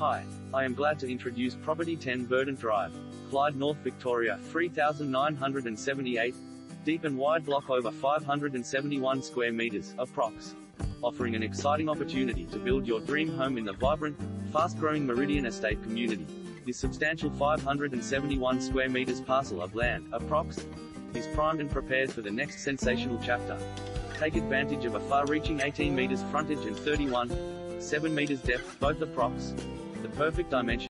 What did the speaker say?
Hi, I am glad to introduce Property 10 Verdant Drive, Clyde, North Victoria 3978, deep and wide block over 571 square metres, approx. Offering an exciting opportunity to build your dream home in the vibrant, fast-growing Meridian Estate community. This substantial 571 square metres parcel of land, approx, is primed and prepared for the next sensational chapter. Take advantage of a far-reaching 18 metres frontage and 31.7 metres depth, both approx. The perfect dimension.